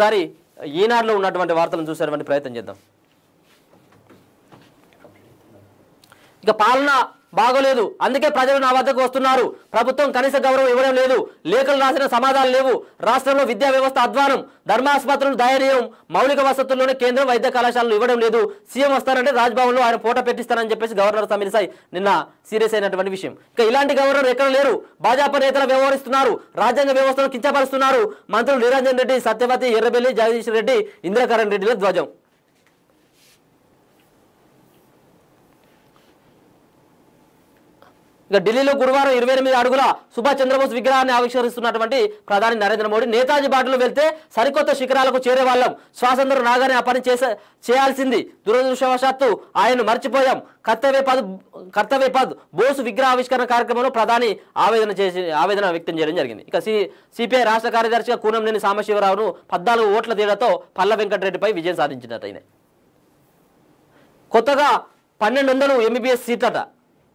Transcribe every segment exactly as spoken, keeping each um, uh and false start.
ఒకసారి ఈనాడులో ఉన్నటువంటి వార్తలను చూసేటువంటి ప్రయత్నం చేద్దాం. ఇక పాలన బాగోలేదు అందుకే ప్రజలు నా వద్దకు వస్తున్నారు, ప్రభుత్వం కనీస గౌరవం ఇవ్వడం లేదు, లేఖలు రాసిన సమాధానం లేవు, రాష్ట్రంలో విద్యా వ్యవస్థ అధ్వానం, ధర్మాసుపత్రులు దయనీయం, మౌలిక వసతుల్లోనే కేంద్రం వైద్య కళాశాలను ఇవ్వడం లేదు, సీఎం వస్తారంటే రాజ్భవన్లో ఆయన ఫోటో పెట్టిస్తారని చెప్పేసి గవర్నర్ తమిళ సాయి నిన్న సీరియస్ అయినటువంటి విషయం. ఇక ఇలాంటి గవర్నర్ ఎక్కడ లేరు, భాజపా నేతలు వ్యవహరిస్తున్నారు, రాజ్యాంగ వ్యవస్థను కించపరుస్తున్నారు. మంత్రులు నిరంజన్ రెడ్డి, సత్యవతి, ఎర్రబెల్లి, జగదీష్ రెడ్డి, ఇంద్రకరణ్ రెడ్డిల ధ్వజం. ఇక ఢిల్లీలో గురువారం ఇరవై ఎనిమిది అడుగుల సుభాష్ చంద్రబోస్ విగ్రహాన్ని ఆవిష్కరిస్తున్నటువంటి ప్రధాని నరేంద్ర మోడీ, నేతాజీ బాటలో వెళ్తే సరికొత్త శిఖరాలకు చేరే వాళ్ళం, స్వాతంత్రం రాగానే ఆ పని చేసే చేయాల్సింది, దురదృష్టవశాత్తు ఆయన మర్చిపోయాం. కర్తవ్య పద్ కర్తవ్య పద్ బోసు విగ్రహావిష్కరణ కార్యక్రమంలో ప్రధాని ఆవేదన చేసి ఆవేదన వ్యక్తం చేయడం జరిగింది. ఇక సి సిపిఐ రాష్ట్ర కార్యదర్శిగా కూనంనేని సాంబశివరావును పద్నాలుగు ఓట్ల తేడాతో పల్ల వెంకటరెడ్డిపై విజయం సాధించినట్టు ఆయన. కొత్తగా పన్నెండు వందలు ఎంబీబీఎస్ సీట్లట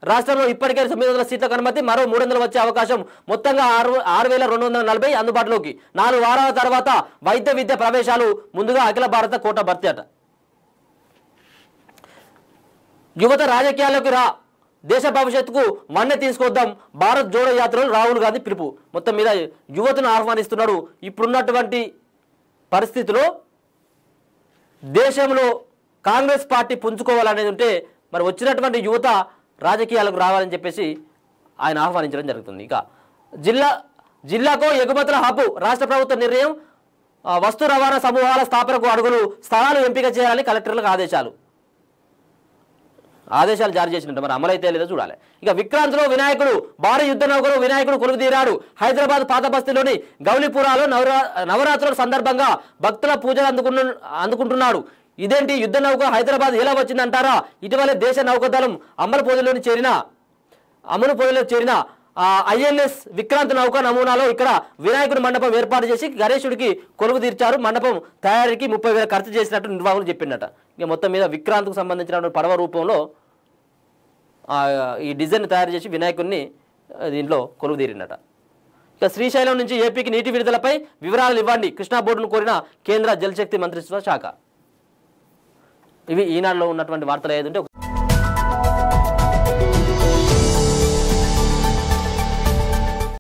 రాష్ట్రంలో, ఇప్పటికే తొమ్మిది వందల సీట్లకు అనుమతి, మరో మూడు వందలు వచ్చే అవకాశం, మొత్తంగా ఆరు ఆరు వేల రెండు వందల నలభై అందుబాటులోకి. నాలుగు వారాల తర్వాత వైద్య విద్య ప్రవేశాలు, ముందుగా అఖిల భారత కోట భర్తీ అట. యువత రాజకీయాల్లోకి రా, దేశ భవిష్యత్తుకు వన్నె తీసుకొద్దాం, భారత్ జోడో యాత్రలో రాహుల్ గాంధీ పిలుపు. మొత్తం మీద యువతను ఆహ్వానిస్తున్నాడు. ఇప్పుడున్నటువంటి పరిస్థితిలో దేశంలో కాంగ్రెస్ పార్టీ పుంజుకోవాలనేది ఉంటే మరి వచ్చినటువంటి యువత రాజకీయాలకు రావాలని చెప్పేసి ఆయన ఆహ్వానించడం జరుగుతుంది. ఇక జిల్లా జిల్లాకు ఎగుమతుల హబ్బు, రాష్ట్ర ప్రభుత్వ నిర్ణయం, వస్తు రవాణా సమూహాల స్థాపనకు అడుగులు, స్థలాలు ఎంపిక చేయాలని కలెక్టర్లకు ఆదేశాలు ఆదేశాలు జారీ చేసినట్టు, మరి అమలైతే లేదో చూడాలి. ఇక విక్రాంత్లో వినాయకుడు, భారీ యుద్ధ నౌకలో వినాయకుడు కొలువుదీరాడు. హైదరాబాద్ పాత బస్తీలోని గౌలిపురాలో నవరా నవరాత్రుల సందర్భంగా భక్తుల పూజలు అందుకున్న అందుకుంటున్నాడు. ఇదేంటి యుద్ధ నౌక హైదరాబాద్ ఎలా వచ్చిందంటారా? ఇటీవలే దేశ నౌకాదళం అమలు పొదిలోని చేరిన అమలు పొదిలో చేరిన ఐఎన్ఎస్ విక్రాంత్ నౌక నమూనాలో ఇక్కడ వినాయకుడి మండపం ఏర్పాటు చేసి గణేశుడికి కొలువు తీర్చారు. మండపం తయారీకి ముప్పై వేల ఖర్చు చేసినట్టు నిర్వాహకులు చెప్పినట. ఇక మొత్తం మీద విక్రాంత్కు సంబంధించిన పడవ రూపంలో ఈ డిజైన్ తయారు చేసి వినాయకుడిని దీంట్లో కొలువు తీరినట. ఇక శ్రీశైలం నుంచి ఏపీకి నీటి విడుదలపై వివరాలు ఇవ్వండి, కృష్ణా బోర్డును కోరిన కేంద్ర జలశక్తి మంత్రిత్వ శాఖ. ఇవి ఈనాడులో ఉన్నటువంటి వార్తలు ఏదంటే